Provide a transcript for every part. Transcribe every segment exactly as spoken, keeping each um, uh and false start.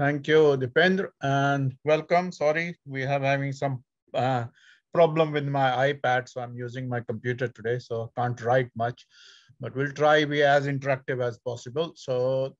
Thank you, Dipendra, and welcome. Sorry, we have having some uh, problem with my iPad, so I'm using my computer today, so can't write much, but we'll try be as interactive as possible. So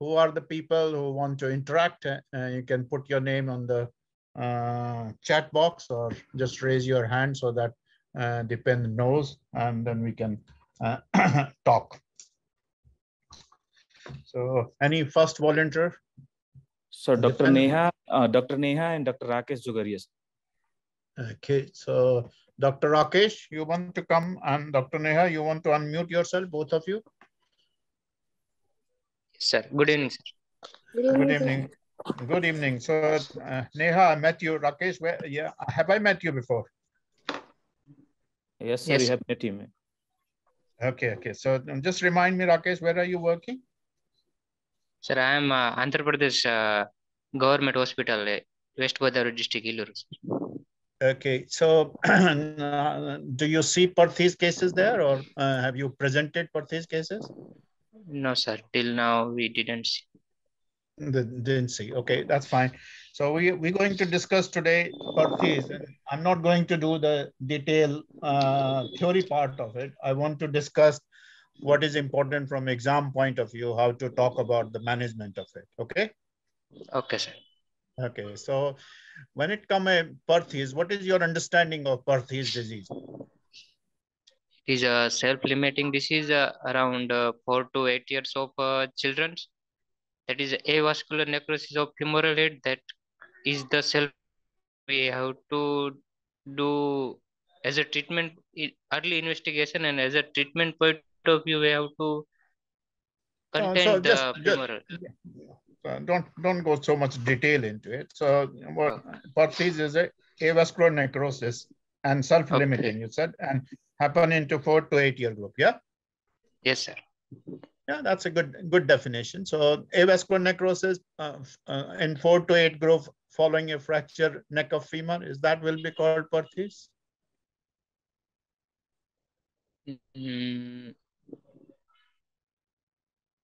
who are the people who want to interact? Uh, you can put your name on the uh, chat box or just raise your hand so that uh, Dipendra knows, and then we can uh, talk. So any first volunteer? So Doctor Dipendra. Neha, uh, Doctor Neha and Doctor Rakesh Jugarius. Okay, so Doctor Rakesh, you want to come, and Doctor Neha, you want to unmute yourself, both of you? Yes, sir. Good evening, sir. Good evening. Good evening. Good evening. So uh, Neha, I met you. Rakesh, where, yeah, have I met you before? Yes, sir, yes. We have met you. Okay, okay. So just remind me, Rakesh, where are you working? Sir, I am uh, Andhra Pradesh uh, Government Hospital, uh, West Bardhaman district, Iluru. Okay, so uh, do you see Perthes cases there, or uh, have you presented Perthes cases? No, sir. Till now, we didn't see. The, didn't see. Okay, that's fine. So we, we're going to discuss today Perthes. I'm not going to do the detailed uh, theory part of it. I want to discuss what is important from exam point of view, how to talk about the management of it. Okay? Okay, sir. Okay, so when it comes to Perthes, what is your understanding of Perthes disease? It is a self-limiting disease uh, around uh, four to eight years of uh, children. That is avascular necrosis of femoral head. That is the self we have to do as a treatment, early investigation, and as a treatment point of view, we have to contain uh, so the just, femoral. Just, yeah. Uh, don't don't go so much detail into it. So what Perthes is a avascular necrosis and self-limiting, okay. You said, and happen into four to eight year group, yeah? Yes, sir. Yeah, that's a good good definition. So avascular necrosis uh, uh, in four to eight group following a fracture neck of femur, is that will be called Perthes? Mm-hmm.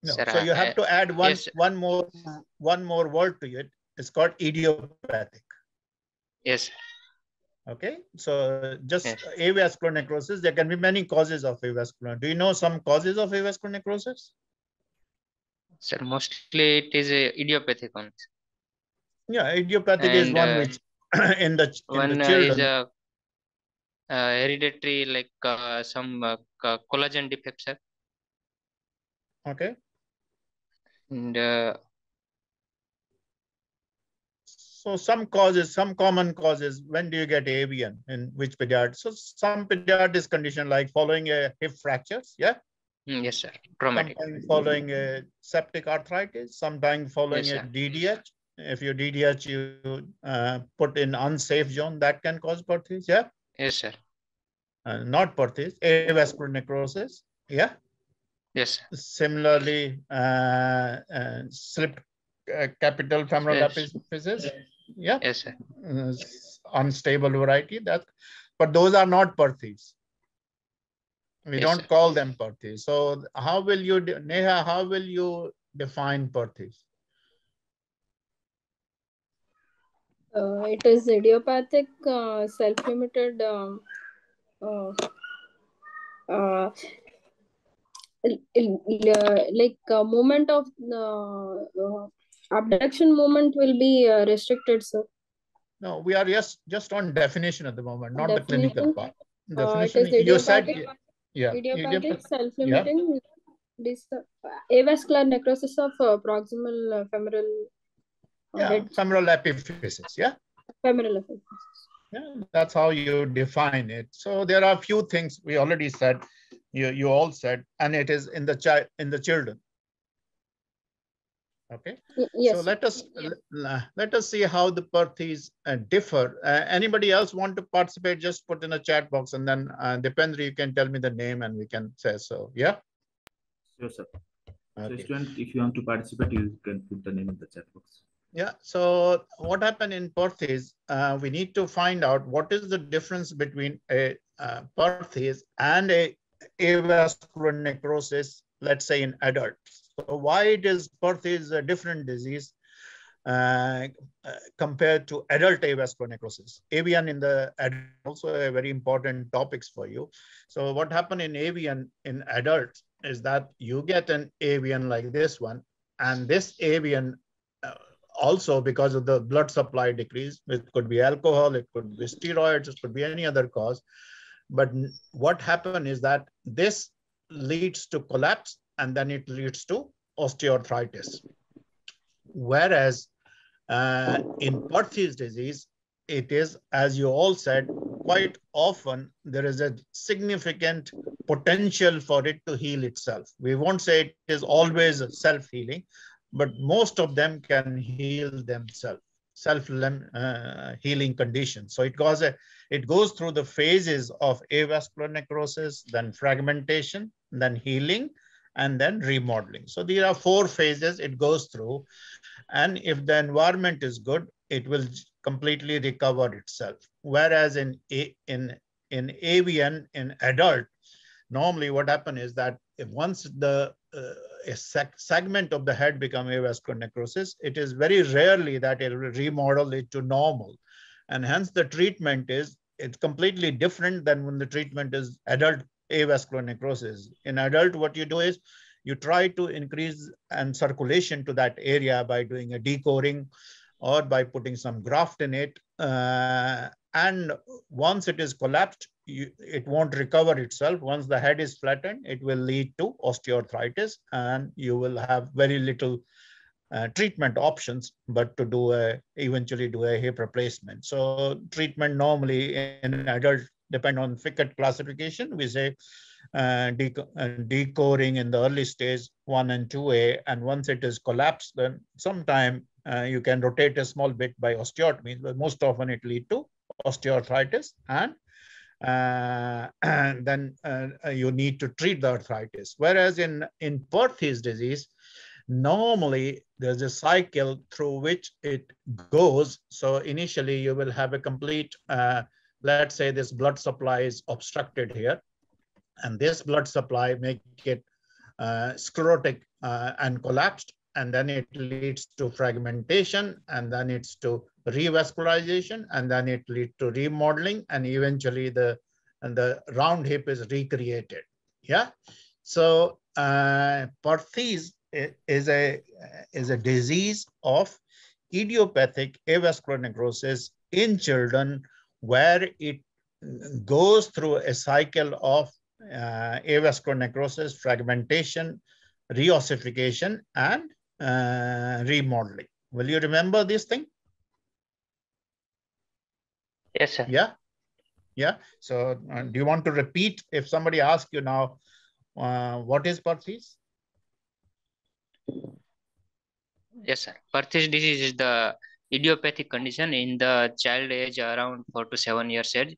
No. Sir, so you have I, to add one, yes, one more one more word to it. It's called idiopathic. Yes. Okay. So just yes. Avascular necrosis. There can be many causes of avascular. Do you know some causes of avascular necrosis? Sir, mostly it is a idiopathic one. Yeah, idiopathic and is one uh, which in the in one the children. Is a uh, hereditary, like uh, some uh, collagen defects, sir. Okay. And uh, so some causes, some common causes. When do you get A V N in which pediatric? So some pediatric condition like following a hip fractures, yeah. Yes, sir. Traumatic. Sometimes following a septic arthritis. Sometimes following yes, a D D H. If your D D H you uh, put in unsafe zone, that can cause Perthes, yeah. Yes, sir. Uh, not Perthes, avascular necrosis, yeah. Yes. Similarly, uh, uh, slip uh, capital femoral yes. Appendages. Yeah. Yes, sir. Uh, unstable variety. That, but those are not Perthes. We yes, don't sir. Call them Perthes. So how will you, Neha? How will you define Perthes? Uh, it is idiopathic, uh, self-limited. Um, uh, uh, like uh, movement of uh, uh, abduction movement will be uh, restricted, sir. No, we are just, just on definition at the moment, not definition. The clinical part. Definition, uh, you said, yeah. Idiopathic, idiopathic self-limiting, yeah. Avascular necrosis of uh, proximal uh, femoral uh, yeah, head. Femoral epiphysis, yeah? Femoral epiphysis. Yeah, that's how you define it. So there are a few things we already said. You, you all said, and it is in the child, in the children. Okay. Yes. So let us yes. let us see how the Perthes uh, differ. Uh, anybody else want to participate? Just put in a chat box, and then uh, Dipendra, you can tell me the name, and we can say so. Yeah. Sure, sir. Okay. So student, if you want to participate, you can put the name in the chat box. Yeah. So what happened in Perthes? Uh, we need to find out what is the difference between a uh, Perthes and a avascular necrosis, let's say in adults. So why it is Perthes is a different disease uh, uh, compared to adult avasculonecrosis. Avian in the adult also a very important topics for you. So what happened in avian in adults is that you get an avian like this one, and this avian uh, also, because of the blood supply decrease, it could be alcohol, it could be steroids, it could be any other cause. But what happened is that this leads to collapse, and then it leads to osteoarthritis. Whereas uh, in Perthes disease, it is, as you all said, quite often there is a significant potential for it to heal itself. We won't say it is always self-healing, but most of them can heal themselves, self-healing uh, condition. So it goes, a, it goes through the phases of avascular necrosis, then fragmentation, then healing, and then remodeling. So there are four phases it goes through. And if the environment is good, it will completely recover itself. Whereas in, in, in avian, in adult, normally what happens is that if once the uh, a seg segment of the head becomes avascular necrosis, it is very rarely that it will remodel it to normal. And hence the treatment is, it's completely different than when the treatment is adult avascular necrosis. In adult, what you do is you try to increase and circulation to that area by doing a decoring or by putting some graft in it. Uh, and once it is collapsed, you, it won't recover itself. Once the head is flattened, it will lead to osteoarthritis, and you will have very little uh, treatment options, but to do a, eventually do a hip replacement. So treatment normally in an adult depend on Fickett classification. We say uh, deco uh, decoring in the early stage one and two A, and once it is collapsed, then sometime uh, you can rotate a small bit by osteotomy, but most often it leads to osteoarthritis, and, uh, and then uh, you need to treat the arthritis. Whereas in, in Perthes disease, normally there's a cycle through which it goes. So initially you will have a complete uh, let's say this blood supply is obstructed here, and this blood supply make it uh, sclerotic uh, and collapsed, and then it leads to fragmentation, and then it's to revascularization, and then it leads to remodeling, and eventually the, and the round hip is recreated. Yeah, so uh, Perthes is a, is a disease of idiopathic avascular necrosis in children, where it goes through a cycle of uh, avascular necrosis, fragmentation, reossification, and uh, remodeling. Will you remember this thing? Yes, sir. Yeah. Yeah. So uh, do you want to repeat if somebody asks you now, uh, what is Perthes? Yes, sir. Perthes disease is the idiopathic condition in the child age around four to seven years age.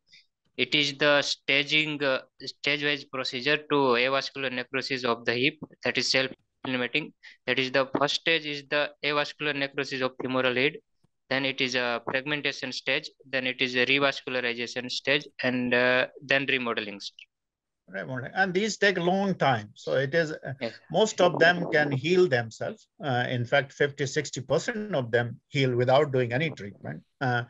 It is the staging, uh, stage-wise procedure to avascular necrosis of the hip that is self-limiting. That is the first stage is the avascular necrosis of femoral head. Then it is a fragmentation stage. Then it is a revascularization stage, and uh, then remodeling stage. And these take a long time. So it is, yes. Most of them can heal themselves. Uh, in fact, fifty, sixty percent of them heal without doing any treatment, uh,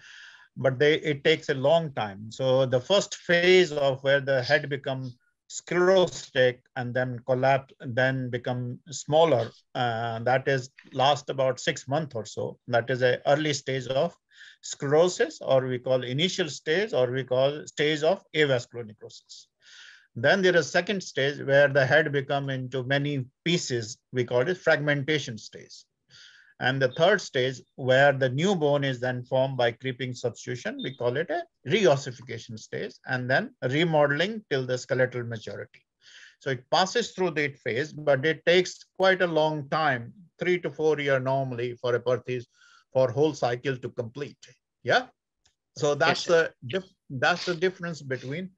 but they, it takes a long time. So the first phase of where the head becomes sclerotic and then collapse, and then become smaller, uh, that is last about six months or so. That is an early stage of sclerosis, or we call initial stage, or we call stage of avascular necrosis. Then there is second stage where the head becomes into many pieces. We call it fragmentation stage. And the third stage where the new bone is then formed by creeping substitution, we call it a reossification stage, and then remodeling till the skeletal maturity. So it passes through that phase, but it takes quite a long time, three to four years normally for a Perthes, for whole cycle to complete. Yeah. So that's the, that's the difference between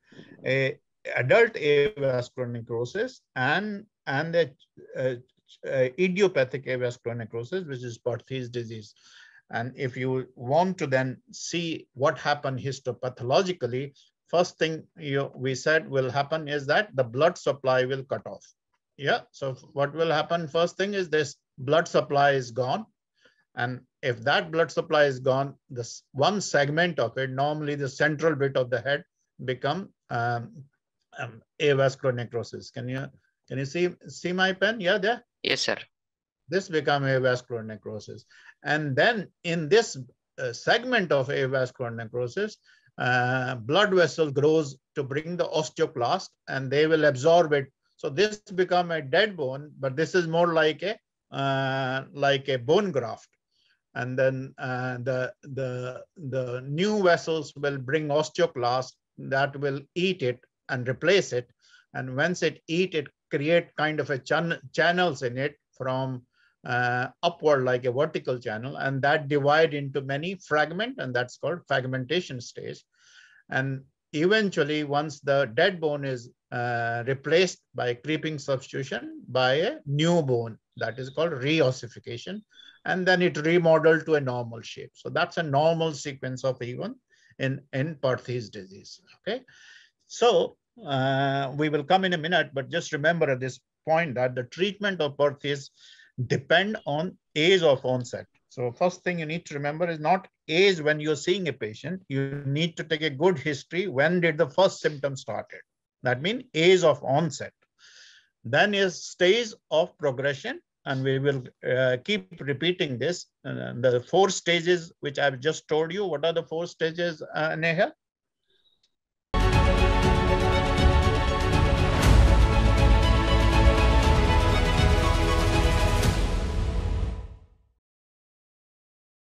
a adult avascular necrosis and, and the uh, uh, idiopathic avascular necrosis, which is Perthes disease. And if you want to then see what happened histopathologically, first thing you, we said will happen is that the blood supply will cut off. Yeah, so what will happen first thing is this blood supply is gone, And if that blood supply is gone, this one segment of it, normally the central bit of the head, become um, um, avascular necrosis. Can you can you see see my pen? Yeah, there. Yes, sir. This become avascular necrosis, and then in this uh, segment of avascular necrosis, uh, blood vessel grows to bring the osteoclast, and they will absorb it. So this become a dead bone, but this is more like a uh, like a bone graft. And then uh, the, the, the new vessels will bring osteoclast that will eat it and replace it. And once it eat, it create kind of a chan channels in it from uh, upward, like a vertical channel, and that divide into many fragment, and that's called fragmentation stage. And eventually, once the dead bone is uh, replaced by creeping substitution by a new bone, that is called reossification. And then it remodeled to a normal shape. So that's a normal sequence of event in, in Perthes disease, okay? So uh, we will come in a minute, but just remember at this point that the treatment of Perthes depend on age of onset. So first thing you need to remember is not age when you're seeing a patient, you need to take a good history. When did the first symptom started? That means age of onset. Then is stage of progression. And we will uh, keep repeating this. Uh, the four stages, which I've just told you, what are the four stages, uh, Neha?